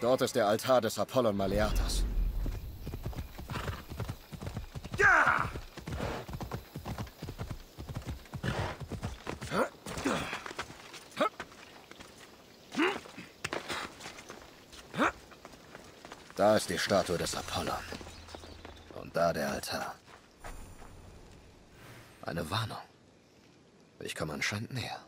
Dort ist der Altar des Apollon Maleatas. Ja! Da ist die Statue des Apollon. Und da der Altar. Eine Warnung. Ich komme anscheinend näher.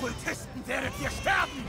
Kultisten werdet ihr sterben!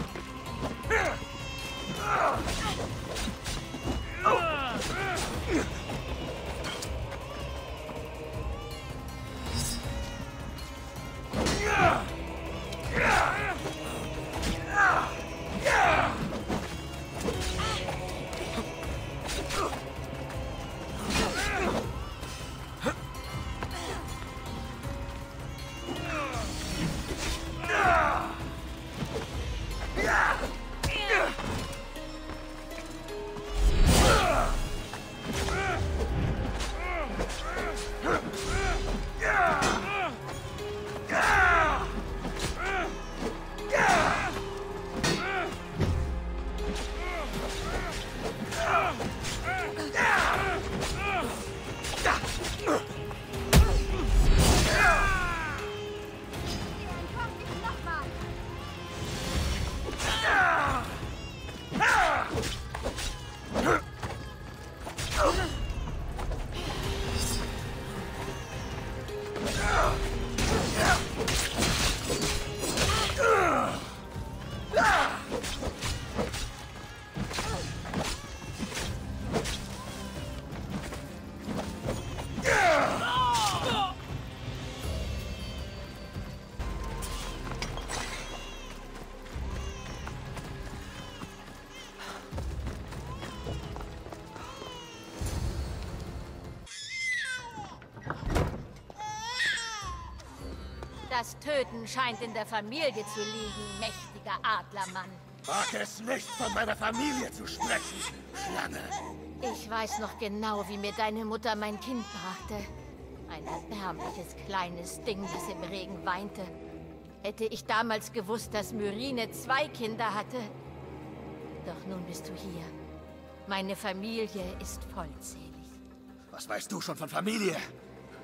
Das Töten scheint in der Familie zu liegen, mächtiger Adlermann. Wag es nicht, von meiner Familie zu sprechen, Schlange. Ich weiß noch genau, wie mir deine Mutter mein Kind brachte. Ein erbärmliches kleines Ding, das im Regen weinte. Hätte ich damals gewusst, dass Myrine 2 Kinder hatte. Doch nun bist du hier. Meine Familie ist vollzählig. Was weißt du schon von Familie?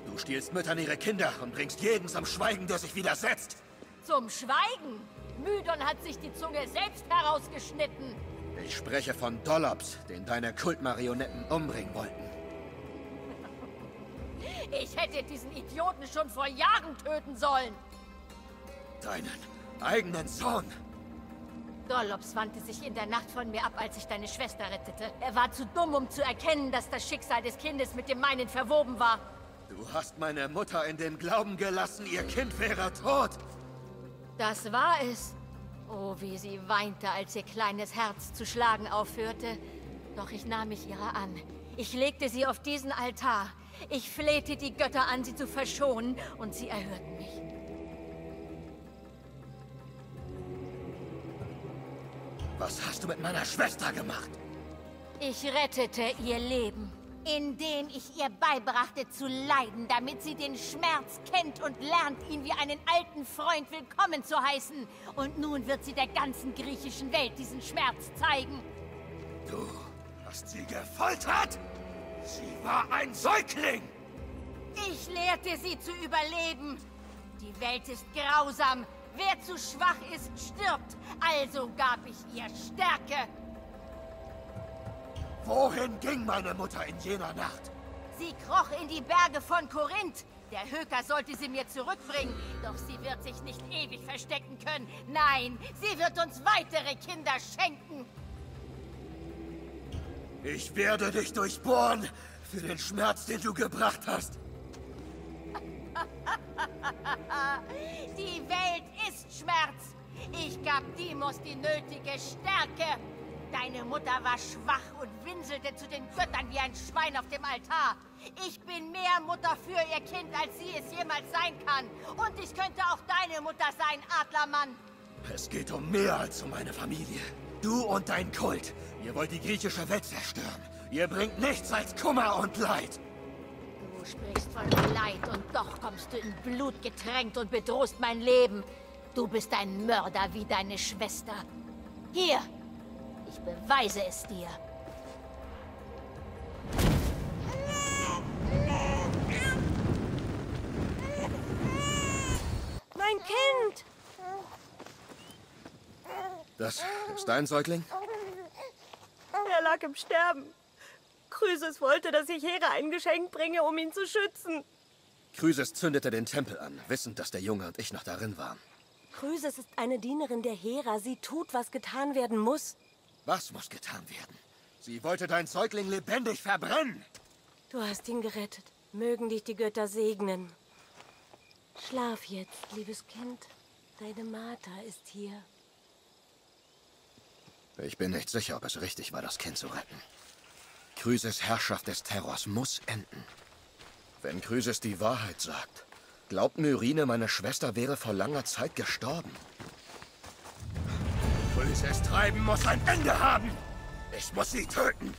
Du stiehlst Müttern ihre Kinder und bringst jeden zum Schweigen, der sich widersetzt. Zum Schweigen? Mydon hat sich die Zunge selbst herausgeschnitten. Ich spreche von Dollops, den deine Kultmarionetten umbringen wollten. Ich hätte diesen Idioten schon vor Jahren töten sollen. Deinen eigenen Sohn? Dollops wandte sich in der Nacht von mir ab, als ich deine Schwester rettete. Er war zu dumm, um zu erkennen, dass das Schicksal des Kindes mit dem meinen verwoben war. Du hast meine Mutter in dem Glauben gelassen, ihr Kind wäre tot. Das war es. Oh, wie sie weinte, als ihr kleines Herz zu schlagen aufhörte. Doch ich nahm mich ihrer an. Ich legte sie auf diesen Altar. Ich flehte die Götter an, sie zu verschonen, und sie erhörten mich. Was hast du mit meiner Schwester gemacht? Ich rettete ihr Leben. Indem ich ihr beibrachte zu leiden, damit sie den Schmerz kennt und lernt, ihn wie einen alten Freund willkommen zu heißen. Und nun wird sie der ganzen griechischen Welt diesen Schmerz zeigen. Du hast sie gefoltert? Sie war ein Säugling! Ich lehrte sie zu überleben. Die Welt ist grausam. Wer zu schwach ist, stirbt. Also gab ich ihr Stärke. Wohin ging meine Mutter in jener Nacht? Sie kroch in die Berge von Korinth. Der Höker sollte sie mir zurückbringen, doch sie wird sich nicht ewig verstecken können. Nein, sie wird uns weitere Kinder schenken. Ich werde dich durchbohren, für den Schmerz, den du gebracht hast. Die Welt ist Schmerz. Ich gab Deimos die nötige Stärke. Deine Mutter war schwach und winselte zu den Göttern wie ein Schwein auf dem Altar. Ich bin mehr Mutter für ihr Kind, als sie es jemals sein kann. Und ich könnte auch deine Mutter sein, Adlermann. Es geht um mehr als um meine Familie. Du und dein Kult. Ihr wollt die griechische Welt zerstören. Ihr bringt nichts als Kummer und Leid. Du sprichst von Leid und doch kommst du in Blut getränkt und bedrohst mein Leben. Du bist ein Mörder wie deine Schwester. Hier, ich beweise es dir. Mein Kind! Das ist dein Säugling? Er lag im Sterben. Chryses wollte, dass ich Hera ein Geschenk bringe, um ihn zu schützen. Chryses zündete den Tempel an, wissend, dass der Junge und ich noch darin waren. Chryses ist eine Dienerin der Hera. Sie tut, was getan werden muss. Was muss getan werden? Sie wollte deinen Säugling lebendig verbrennen. Du hast ihn gerettet. Mögen dich die Götter segnen. Schlaf jetzt, liebes Kind. Deine Martha ist hier. Ich bin nicht sicher, ob es richtig war, das Kind zu retten. Chryses Herrschaft des Terrors muss enden. Wenn Chryses die Wahrheit sagt, glaubt Myrine, meine Schwester wäre vor langer Zeit gestorben. Chryses Treiben muss ein Ende haben! Ich muss sie töten!